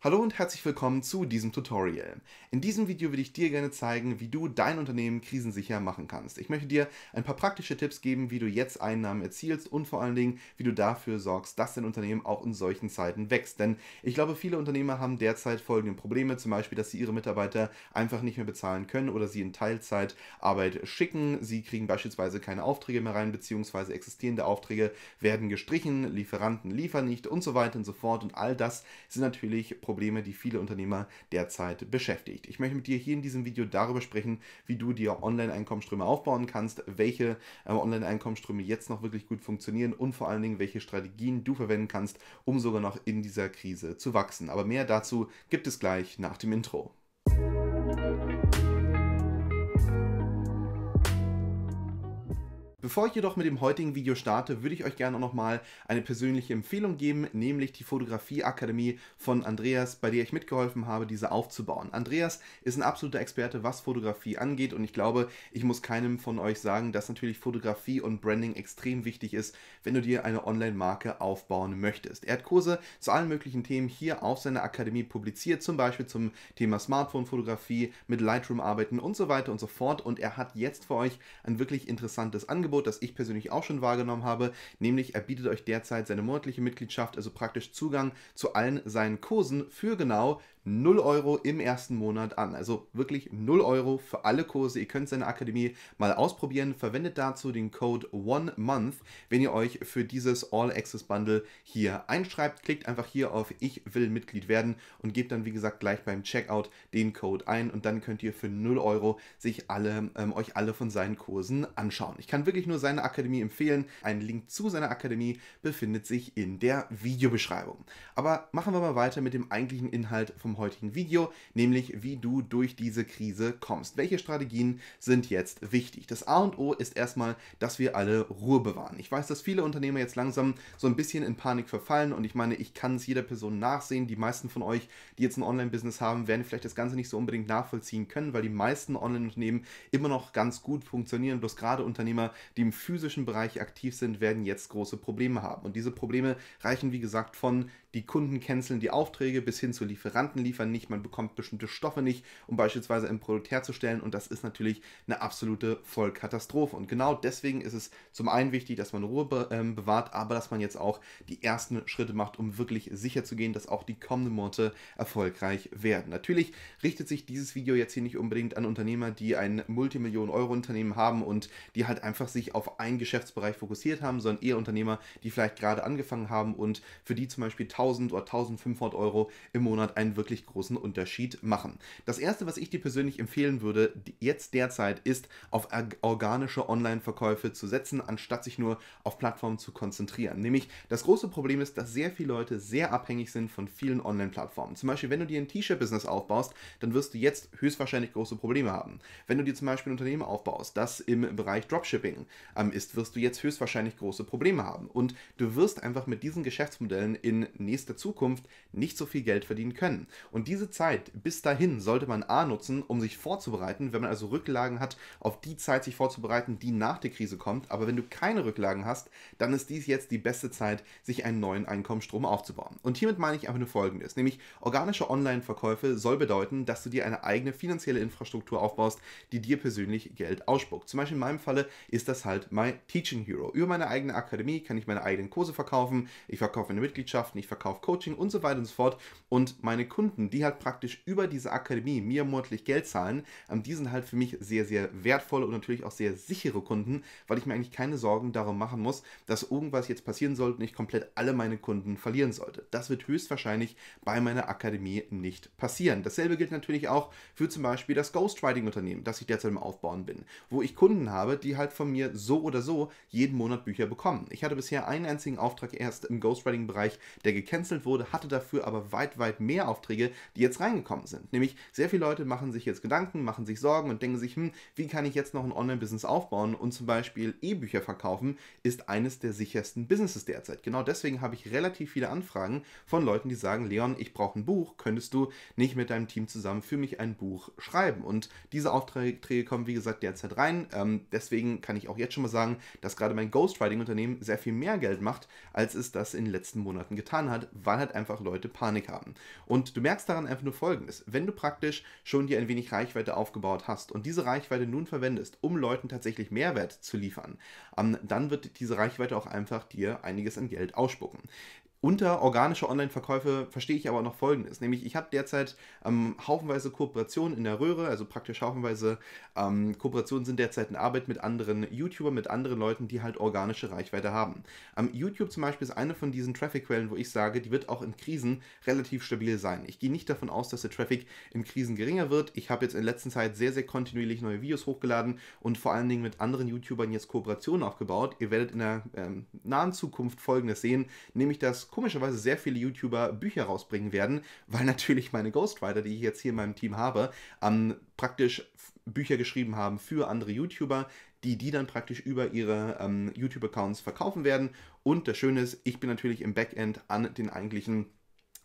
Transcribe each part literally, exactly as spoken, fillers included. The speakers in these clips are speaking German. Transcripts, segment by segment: Hallo und herzlich willkommen zu diesem Tutorial. In diesem Video will ich dir gerne zeigen, wie du dein Unternehmen krisensicher machen kannst. Ich möchte dir ein paar praktische Tipps geben, wie du jetzt Einnahmen erzielst und vor allen Dingen, wie du dafür sorgst, dass dein Unternehmen auch in solchen Zeiten wächst. Denn ich glaube, viele Unternehmer haben derzeit folgende Probleme, zum Beispiel, dass sie ihre Mitarbeiter einfach nicht mehr bezahlen können oder sie in Teilzeitarbeit schicken. Sie kriegen beispielsweise keine Aufträge mehr rein, beziehungsweise existierende Aufträge werden gestrichen, Lieferanten liefern nicht und so weiter und so fort. Und all das sind natürlich Probleme. Probleme, die viele Unternehmer derzeit beschäftigt. Ich möchte mit dir hier in diesem Video darüber sprechen, wie du dir Online-Einkommensströme aufbauen kannst, welche äh, Online-Einkommensströme jetzt noch wirklich gut funktionieren und vor allen Dingen, welche Strategien du verwenden kannst, um sogar noch in dieser Krise zu wachsen. Aber mehr dazu gibt es gleich nach dem Intro. Bevor ich jedoch mit dem heutigen Video starte, würde ich euch gerne nochmal eine persönliche Empfehlung geben, nämlich die Fotografie-Akademie von Andreas, bei der ich mitgeholfen habe, diese aufzubauen. Andreas ist ein absoluter Experte, was Fotografie angeht, und ich glaube, ich muss keinem von euch sagen, dass natürlich Fotografie und Branding extrem wichtig ist, wenn du dir eine Online-Marke aufbauen möchtest. Er hat Kurse zu allen möglichen Themen hier auf seiner Akademie publiziert, zum Beispiel zum Thema Smartphone-Fotografie, mit Lightroom arbeiten und so weiter und so fort, und er hat jetzt für euch ein wirklich interessantes Angebot, das ich persönlich auch schon wahrgenommen habe, nämlich er bietet euch derzeit seine monatliche Mitgliedschaft, also praktisch Zugang zu allen seinen Kursen für genau null Euro im ersten Monat an. Also wirklich null Euro für alle Kurse. Ihr könnt seine Akademie mal ausprobieren. Verwendet dazu den Code ONEMONTH, wenn ihr euch für dieses All-Access-Bundle hier einschreibt. Klickt einfach hier auf Ich will Mitglied werden und gebt dann, wie gesagt, gleich beim Checkout den Code ein, und dann könnt ihr für null Euro sich alle, ähm, euch alle von seinen Kursen anschauen. Ich kann wirklich nur seine Akademie empfehlen. Ein Link zu seiner Akademie befindet sich in der Videobeschreibung. Aber machen wir mal weiter mit dem eigentlichen Inhalt vom heutigen Video, nämlich wie du durch diese Krise kommst. Welche Strategien sind jetzt wichtig? Das A und O ist erstmal, dass wir alle Ruhe bewahren. Ich weiß, dass viele Unternehmer jetzt langsam so ein bisschen in Panik verfallen, und ich meine, ich kann es jeder Person nachsehen. Die meisten von euch, die jetzt ein Online-Business haben, werden vielleicht das Ganze nicht so unbedingt nachvollziehen können, weil die meisten Online-Unternehmen immer noch ganz gut funktionieren. Bloß gerade Unternehmer, die im physischen Bereich aktiv sind, werden jetzt große Probleme haben. Und diese Probleme reichen, wie gesagt, von die Kunden canceln die Aufträge bis hin zu Lieferanten liefern nicht, man bekommt bestimmte Stoffe nicht, um beispielsweise ein Produkt herzustellen, und das ist natürlich eine absolute Vollkatastrophe. Und genau deswegen ist es zum einen wichtig, dass man Ruhe be ähm, bewahrt, aber dass man jetzt auch die ersten Schritte macht, um wirklich sicher zu gehen, dass auch die kommenden Monate erfolgreich werden. Natürlich richtet sich dieses Video jetzt hier nicht unbedingt an Unternehmer, die ein Multimillionen-Euro-Unternehmen haben und die halt einfach sich auf einen Geschäftsbereich fokussiert haben, sondern eher Unternehmer, die vielleicht gerade angefangen haben und für die zum Beispiel tausend oder eintausendfünfhundert Euro im Monat einen wirklich großen Unterschied machen. Das erste, was ich dir persönlich empfehlen würde, jetzt derzeit, ist, auf organische Online-Verkäufe zu setzen, anstatt sich nur auf Plattformen zu konzentrieren. Nämlich, das große Problem ist, dass sehr viele Leute sehr abhängig sind von vielen Online-Plattformen. Zum Beispiel, wenn du dir ein T-Shirt-Business aufbaust, dann wirst du jetzt höchstwahrscheinlich große Probleme haben. Wenn du dir zum Beispiel ein Unternehmen aufbaust, das im Bereich Dropshipping ähm, ist, wirst du jetzt höchstwahrscheinlich große Probleme haben. Und du wirst einfach mit diesen Geschäftsmodellen in nächster Zukunft nicht so viel Geld verdienen können. Und diese Zeit bis dahin sollte man A nutzen, um sich vorzubereiten, wenn man also Rücklagen hat, auf die Zeit sich vorzubereiten, die nach der Krise kommt. Aber wenn du keine Rücklagen hast, dann ist dies jetzt die beste Zeit, sich einen neuen Einkommensstrom aufzubauen. Und hiermit meine ich einfach nur Folgendes, nämlich organische Online-Verkäufe soll bedeuten, dass du dir eine eigene finanzielle Infrastruktur aufbaust, die dir persönlich Geld ausspuckt. Zum Beispiel in meinem Falle ist das halt My Teaching Hero. Über meine eigene Akademie kann ich meine eigenen Kurse verkaufen, ich verkaufe meine Mitgliedschaften, ich verkaufe Coaching und so weiter und so fort, und meine Kunden, die halt praktisch über diese Akademie mir monatlich Geld zahlen, die sind halt für mich sehr, sehr wertvolle und natürlich auch sehr sichere Kunden, weil ich mir eigentlich keine Sorgen darum machen muss, dass irgendwas jetzt passieren sollte und ich komplett alle meine Kunden verlieren sollte. Das wird höchstwahrscheinlich bei meiner Akademie nicht passieren. Dasselbe gilt natürlich auch für zum Beispiel das Ghostwriting-Unternehmen, das ich derzeit im Aufbauen bin, wo ich Kunden habe, die halt von mir so oder so jeden Monat Bücher bekommen. Ich hatte bisher einen einzigen Auftrag erst im Ghostwriting-Bereich, der gecancelt wurde, hatte dafür aber weit, weit mehr Aufträge, die jetzt reingekommen sind. Nämlich, sehr viele Leute machen sich jetzt Gedanken, machen sich Sorgen und denken sich, hm, wie kann ich jetzt noch ein Online-Business aufbauen, und zum Beispiel E-Bücher verkaufen ist eines der sichersten Businesses derzeit. Genau deswegen habe ich relativ viele Anfragen von Leuten, die sagen, Leon, ich brauche ein Buch, könntest du nicht mit deinem Team zusammen für mich ein Buch schreiben? Und diese Aufträge kommen, wie gesagt, derzeit rein. Ähm, deswegen kann ich ich auch jetzt schon mal sagen, dass gerade mein Ghostwriting-Unternehmen sehr viel mehr Geld macht, als es das in den letzten Monaten getan hat, weil halt einfach Leute Panik haben. Und du merkst daran einfach nur Folgendes. Wenn du praktisch schon dir ein wenig Reichweite aufgebaut hast und diese Reichweite nun verwendest, um Leuten tatsächlich Mehrwert zu liefern, dann wird diese Reichweite auch einfach dir einiges an Geld ausspucken. Unter organische Online-Verkäufe verstehe ich aber noch Folgendes, nämlich ich habe derzeit ähm, haufenweise Kooperationen in der Röhre, also praktisch haufenweise ähm, Kooperationen sind derzeit in Arbeit mit anderen YouTubern, mit anderen Leuten, die halt organische Reichweite haben. Ähm, YouTube zum Beispiel ist eine von diesen Traffic-Quellen, wo ich sage, die wird auch in Krisen relativ stabil sein. Ich gehe nicht davon aus, dass der Traffic in Krisen geringer wird. Ich habe jetzt in letzter Zeit sehr, sehr kontinuierlich neue Videos hochgeladen und vor allen Dingen mit anderen YouTubern jetzt Kooperationen aufgebaut. Ihr werdet in der ähm, nahen Zukunft Folgendes sehen, nämlich dass komischerweise sehr viele YouTuber Bücher rausbringen werden, weil natürlich meine Ghostwriter, die ich jetzt hier in meinem Team habe, ähm, praktisch Bücher geschrieben haben für andere YouTuber, die die dann praktisch über ihre ähm, YouTube-Accounts verkaufen werden. Und das Schöne ist, ich bin natürlich im Backend an den eigentlichen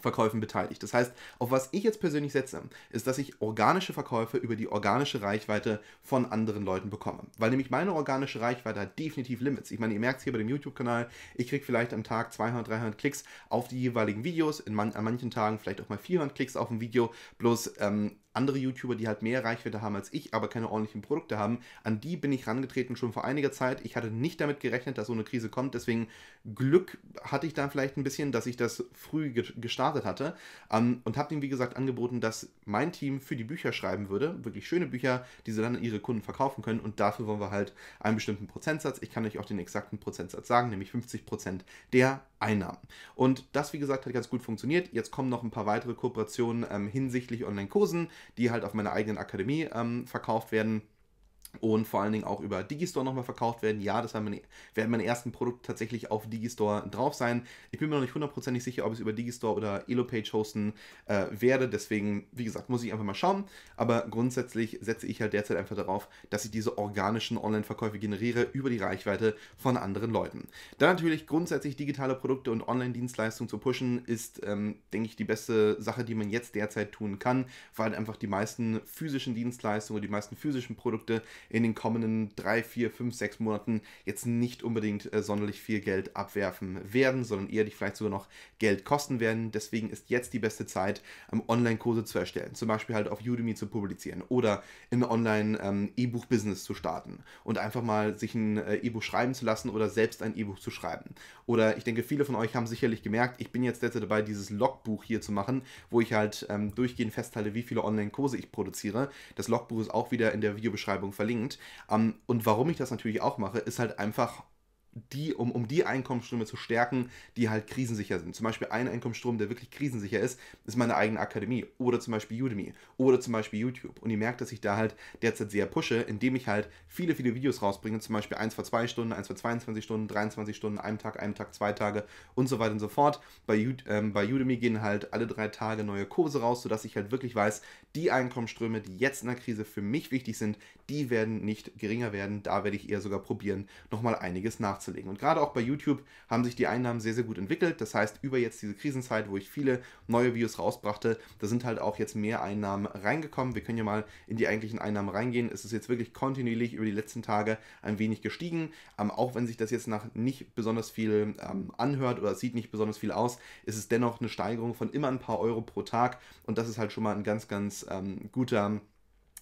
Verkäufen beteiligt. Das heißt, auf was ich jetzt persönlich setze, ist, dass ich organische Verkäufe über die organische Reichweite von anderen Leuten bekomme. Weil nämlich meine organische Reichweite hat definitiv Limits. Ich meine, ihr merkt es hier bei dem YouTube-Kanal, ich kriege vielleicht am Tag zweihundert, dreihundert Klicks auf die jeweiligen Videos, in man, an manchen Tagen vielleicht auch mal vierhundert Klicks auf ein Video, bloß ähm, andere YouTuber, die halt mehr Reichweite haben als ich, aber keine ordentlichen Produkte haben, an die bin ich herangetreten schon vor einiger Zeit. Ich hatte nicht damit gerechnet, dass so eine Krise kommt, deswegen Glück hatte ich da vielleicht ein bisschen, dass ich das früh gestartet hatte ähm, und habe ihm, wie gesagt, angeboten, dass mein Team für die Bücher schreiben würde, wirklich schöne Bücher, die sie dann an ihre Kunden verkaufen können, und dafür wollen wir halt einen bestimmten Prozentsatz. Ich kann euch auch den exakten Prozentsatz sagen, nämlich fünfzig Prozent der Einnahmen. Und das, wie gesagt, hat ganz gut funktioniert. Jetzt kommen noch ein paar weitere Kooperationen ähm, hinsichtlich Online-Kursen, die halt auf meiner eigenen Akademie ähm, verkauft werden und vor allen Dingen auch über Digistore nochmal verkauft werden. Ja, das werden meine ersten Produkte tatsächlich auf Digistore drauf sein. Ich bin mir noch nicht hundertprozentig sicher, ob ich es über Digistore oder EloPage hosten äh, werde. Deswegen, wie gesagt, muss ich einfach mal schauen. Aber grundsätzlich setze ich halt derzeit einfach darauf, dass ich diese organischen Online-Verkäufe generiere über die Reichweite von anderen Leuten. Dann natürlich grundsätzlich digitale Produkte und Online-Dienstleistungen zu pushen, ist, ähm, denke ich, die beste Sache, die man jetzt derzeit tun kann, weil einfach die meisten physischen Dienstleistungen oder die meisten physischen Produkte in den kommenden drei, vier, fünf, sechs Monaten jetzt nicht unbedingt äh, sonderlich viel Geld abwerfen werden, sondern eher dich vielleicht sogar noch Geld kosten werden. Deswegen ist jetzt die beste Zeit, ähm, Online-Kurse zu erstellen, zum Beispiel halt auf Udemy zu publizieren oder in Online-E-Buch-Business ähm, zu starten und einfach mal sich ein äh, E-Buch schreiben zu lassen oder selbst ein E-Buch zu schreiben. Oder ich denke, viele von euch haben sicherlich gemerkt, ich bin jetzt derzeit dabei, dieses Logbuch hier zu machen, wo ich halt ähm, durchgehend festhalte, wie viele Online-Kurse ich produziere. Das Logbuch ist auch wieder in der Videobeschreibung verlinkt. Um, und warum ich das natürlich auch mache, ist halt einfach, die, um, um die Einkommensströme zu stärken, die halt krisensicher sind. Zum Beispiel ein Einkommensstrom, der wirklich krisensicher ist, ist meine eigene Akademie oder zum Beispiel Udemy oder zum Beispiel YouTube. Und ihr merkt, dass ich da halt derzeit sehr pushe, indem ich halt viele, viele Videos rausbringe, zum Beispiel eins vor zwei Stunden, eins vor zweiundzwanzig Stunden, dreiundzwanzig Stunden, einem Tag, einem Tag, zwei Tage und so weiter und so fort. Bei, ähm, bei Udemy gehen halt alle drei Tage neue Kurse raus, sodass ich halt wirklich weiß, die Einkommensströme, die jetzt in der Krise für mich wichtig sind, die werden nicht geringer werden. Da werde ich eher sogar probieren, nochmal einiges nachzudenken. Und gerade auch bei YouTube haben sich die Einnahmen sehr, sehr gut entwickelt. Das heißt, über jetzt diese Krisenzeit, wo ich viele neue Videos rausbrachte, da sind halt auch jetzt mehr Einnahmen reingekommen. Wir können ja mal in die eigentlichen Einnahmen reingehen. Es ist jetzt wirklich kontinuierlich über die letzten Tage ein wenig gestiegen. Ähm, auch wenn sich das jetzt nach nicht besonders viel ähm, anhört oder es sieht nicht besonders viel aus, ist es dennoch eine Steigerung von immer ein paar Euro pro Tag. Und das ist halt schon mal ein ganz, ganz ähm, guter...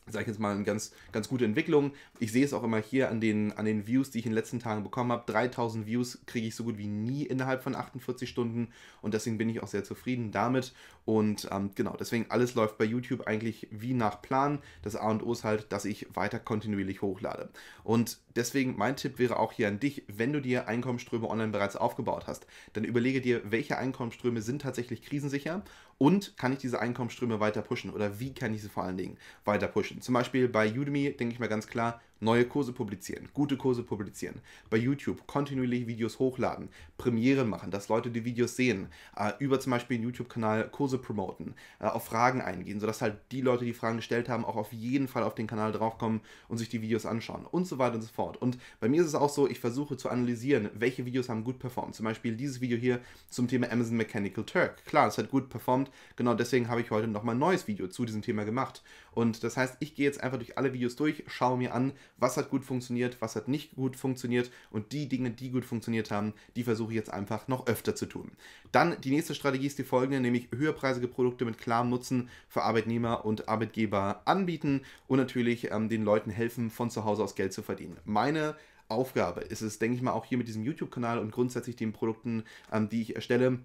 sage ich jetzt mal, eine ganz, ganz gute Entwicklung. Ich sehe es auch immer hier an den, an den Views, die ich in den letzten Tagen bekommen habe. dreitausend Views kriege ich so gut wie nie innerhalb von achtundvierzig Stunden und deswegen bin ich auch sehr zufrieden damit. Und ähm, genau, deswegen alles läuft bei YouTube eigentlich wie nach Plan. Das A und O ist halt, dass ich weiter kontinuierlich hochlade. Und deswegen mein Tipp wäre auch hier an dich, wenn du dir Einkommensströme online bereits aufgebaut hast, dann überlege dir, welche Einkommensströme sind tatsächlich krisensicher und kann ich diese Einkommensströme weiter pushen oder wie kann ich sie vor allen Dingen weiter pushen. Zum Beispiel bei Udemy, denke ich mal ganz klar, neue Kurse publizieren, gute Kurse publizieren, bei YouTube kontinuierlich Videos hochladen, Premieren machen, dass Leute die Videos sehen, äh, über zum Beispiel den YouTube-Kanal Kurse promoten, äh, auf Fragen eingehen, sodass halt die Leute, die Fragen gestellt haben, auch auf jeden Fall auf den Kanal draufkommen und sich die Videos anschauen und so weiter und so fort. Und bei mir ist es auch so, ich versuche zu analysieren, welche Videos haben gut performt. Zum Beispiel dieses Video hier zum Thema Amazon Mechanical Turk. Klar, es hat gut performt, genau deswegen habe ich heute nochmal ein neues Video zu diesem Thema gemacht. Und das heißt, ich gehe jetzt einfach durch alle Videos durch, schaue mir an, was hat gut funktioniert, was hat nicht gut funktioniert, und die Dinge, die gut funktioniert haben, die versuche ich jetzt einfach noch öfter zu tun. Dann die nächste Strategie ist die folgende, nämlich höherpreisige Produkte mit klarem Nutzen für Arbeitnehmer und Arbeitgeber anbieten und natürlich ähm, den Leuten helfen, von zu Hause aus Geld zu verdienen. Meine Aufgabe ist es, denke ich mal, auch hier mit diesem YouTube-Kanal und grundsätzlich den Produkten, ähm, die ich erstelle,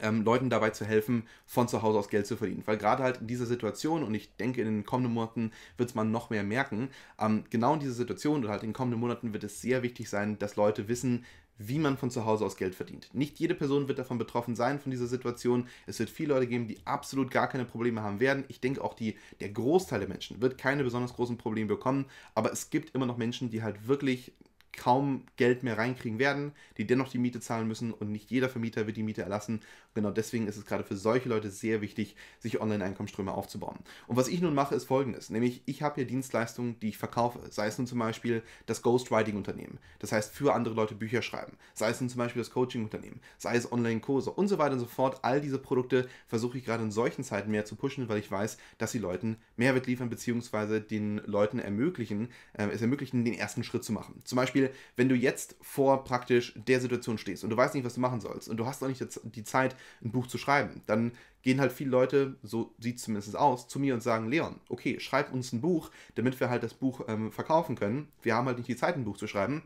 Ähm, Leuten dabei zu helfen, von zu Hause aus Geld zu verdienen. Weil gerade halt in dieser Situation, und ich denke, in den kommenden Monaten wird es man noch mehr merken, ähm, genau in dieser Situation oder halt in den kommenden Monaten wird es sehr wichtig sein, dass Leute wissen, wie man von zu Hause aus Geld verdient. Nicht jede Person wird davon betroffen sein, von dieser Situation. Es wird viele Leute geben, die absolut gar keine Probleme haben werden. Ich denke auch, die, der Großteil der Menschen wird keine besonders großen Probleme bekommen, aber es gibt immer noch Menschen, die halt wirklich kaum Geld mehr reinkriegen werden, die dennoch die Miete zahlen müssen, und nicht jeder Vermieter wird die Miete erlassen. Genau deswegen ist es gerade für solche Leute sehr wichtig, sich Online-Einkommensströme aufzubauen. Und was ich nun mache, ist folgendes, nämlich ich habe hier Dienstleistungen, die ich verkaufe, sei es nun zum Beispiel das Ghostwriting-Unternehmen, das heißt für andere Leute Bücher schreiben, sei es nun zum Beispiel das Coaching-Unternehmen, sei es Online-Kurse und so weiter und so fort. All diese Produkte versuche ich gerade in solchen Zeiten mehr zu pushen, weil ich weiß, dass die Leuten Mehrwert liefern, beziehungsweise den Leuten ermöglichen, äh, es ermöglichen, den ersten Schritt zu machen. Zum Beispiel, wenn du jetzt vor praktisch der Situation stehst und du weißt nicht, was du machen sollst und du hast auch nicht die Zeit, ein Buch zu schreiben, dann gehen halt viele Leute, so sieht es zumindest aus, zu mir und sagen, Leon, okay, schreib uns ein Buch, damit wir halt das Buch ähm, verkaufen können. Wir haben halt nicht die Zeit, ein Buch zu schreiben.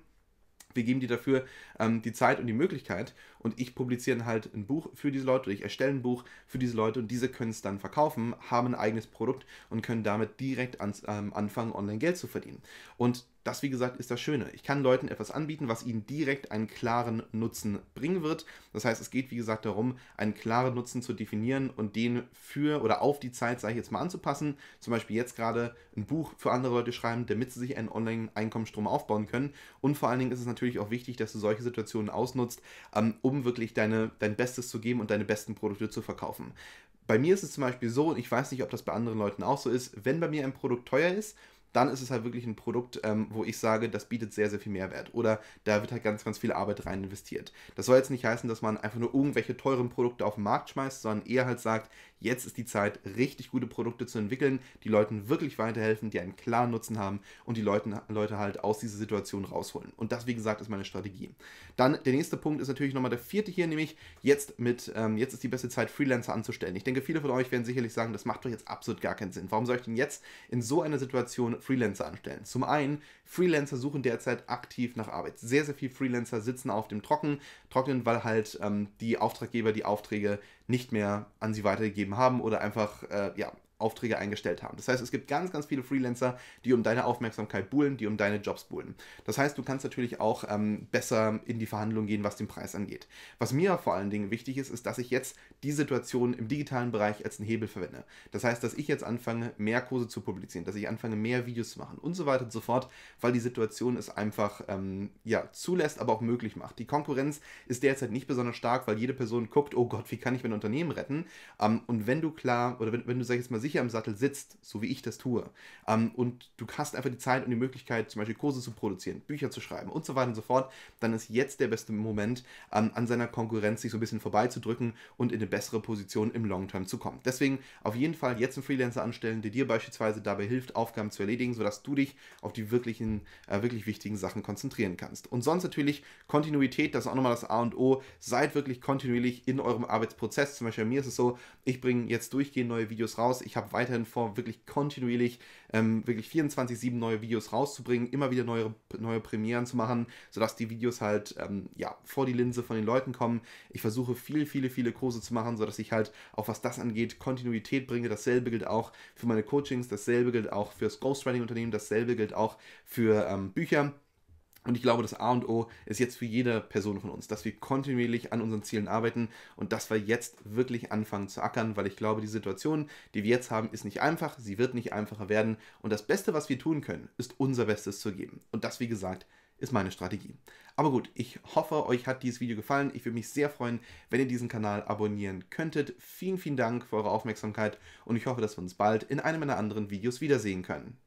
Wir geben dir dafür ähm, die Zeit und die Möglichkeit, und ich publiziere halt ein Buch für diese Leute, oder ich erstelle ein Buch für diese Leute, und diese können es dann verkaufen, haben ein eigenes Produkt und können damit direkt ans, ähm, anfangen, online Geld zu verdienen. Und das, wie gesagt, ist das Schöne. Ich kann Leuten etwas anbieten, was ihnen direkt einen klaren Nutzen bringen wird. Das heißt, es geht, wie gesagt, darum, einen klaren Nutzen zu definieren und den für oder auf die Zeit, sage ich jetzt mal, anzupassen. Zum Beispiel jetzt gerade ein Buch für andere Leute schreiben, damit sie sich einen Online-Einkommensstrom aufbauen können. Und vor allen Dingen ist es natürlich auch wichtig, dass du solche Situationen ausnutzt, um wirklich deine, dein Bestes zu geben und deine besten Produkte zu verkaufen. Bei mir ist es zum Beispiel so, und ich weiß nicht, ob das bei anderen Leuten auch so ist, wenn bei mir ein Produkt teuer ist, dann ist es halt wirklich ein Produkt, ähm, wo ich sage, das bietet sehr, sehr viel Mehrwert, oder da wird halt ganz, ganz viel Arbeit rein investiert. Das soll jetzt nicht heißen, dass man einfach nur irgendwelche teuren Produkte auf den Markt schmeißt, sondern eher halt sagt, jetzt ist die Zeit, richtig gute Produkte zu entwickeln, die Leuten wirklich weiterhelfen, die einen klaren Nutzen haben und die Leuten, Leute halt aus dieser Situation rausholen. Und das, wie gesagt, ist meine Strategie. Dann der nächste Punkt ist natürlich nochmal der vierte hier, nämlich jetzt mit, ähm, jetzt ist die beste Zeit, Freelancer anzustellen. Ich denke, viele von euch werden sicherlich sagen, das macht doch jetzt absolut gar keinen Sinn. Warum soll ich denn jetzt in so einer Situation Freelancer anstellen? Zum einen, Freelancer suchen derzeit aktiv nach Arbeit. Sehr, sehr viele Freelancer sitzen auf dem Trocknen, Trocknen, weil halt ähm, die Auftraggeber die Aufträge nicht mehr an sie weitergegeben haben oder einfach, äh, ja, Aufträge eingestellt haben. Das heißt, es gibt ganz, ganz viele Freelancer, die um deine Aufmerksamkeit buhlen, die um deine Jobs buhlen. Das heißt, du kannst natürlich auch ähm, besser in die Verhandlung gehen, was den Preis angeht. Was mir vor allen Dingen wichtig ist, ist, dass ich jetzt die Situation im digitalen Bereich als einen Hebel verwende. Das heißt, dass ich jetzt anfange, mehr Kurse zu publizieren, dass ich anfange, mehr Videos zu machen und so weiter und so fort, weil die Situation es einfach ähm, ja, zulässt, aber auch möglich macht. Die Konkurrenz ist derzeit nicht besonders stark, weil jede Person guckt, oh Gott, wie kann ich mein Unternehmen retten? Ähm, und wenn du klar, oder wenn, wenn du, sag ich jetzt mal, sicher am Sattel sitzt, so wie ich das tue, ähm, und du hast einfach die Zeit und die Möglichkeit, zum Beispiel Kurse zu produzieren, Bücher zu schreiben und so weiter und so fort, dann ist jetzt der beste Moment, ähm, an seiner Konkurrenz sich so ein bisschen vorbeizudrücken und in eine bessere Position im Long-Term zu kommen. Deswegen auf jeden Fall jetzt einen Freelancer anstellen, der dir beispielsweise dabei hilft, Aufgaben zu erledigen, sodass du dich auf die wirklichen, äh, wirklich wichtigen Sachen konzentrieren kannst. Und sonst natürlich Kontinuität, das ist auch nochmal das A und O. Seid wirklich kontinuierlich in eurem Arbeitsprozess. Zum Beispiel bei mir ist es so, ich bringe jetzt durchgehend neue Videos raus. Ich Ich habe weiterhin vor, wirklich kontinuierlich, ähm, wirklich vierundzwanzig sieben neue Videos rauszubringen, immer wieder neue, neue Premieren zu machen, sodass die Videos halt ähm, ja, vor die Linse von den Leuten kommen. Ich versuche viele, viele, viele Kurse zu machen, sodass ich halt auch, was das angeht, Kontinuität bringe. Dasselbe gilt auch für meine Coachings, dasselbe gilt auch für das Ghostwriting-Unternehmen, dasselbe gilt auch für ähm, Bücher. Und ich glaube, das A und O ist jetzt für jede Person von uns, dass wir kontinuierlich an unseren Zielen arbeiten und dass wir jetzt wirklich anfangen zu ackern, weil ich glaube, die Situation, die wir jetzt haben, ist nicht einfach, sie wird nicht einfacher werden, und das Beste, was wir tun können, ist unser Bestes zu geben. Und das, wie gesagt, ist meine Strategie. Aber gut, ich hoffe, euch hat dieses Video gefallen. Ich würde mich sehr freuen, wenn ihr diesen Kanal abonnieren könntet. Vielen, vielen Dank für eure Aufmerksamkeit, und ich hoffe, dass wir uns bald in einem meiner anderen Videos wiedersehen können.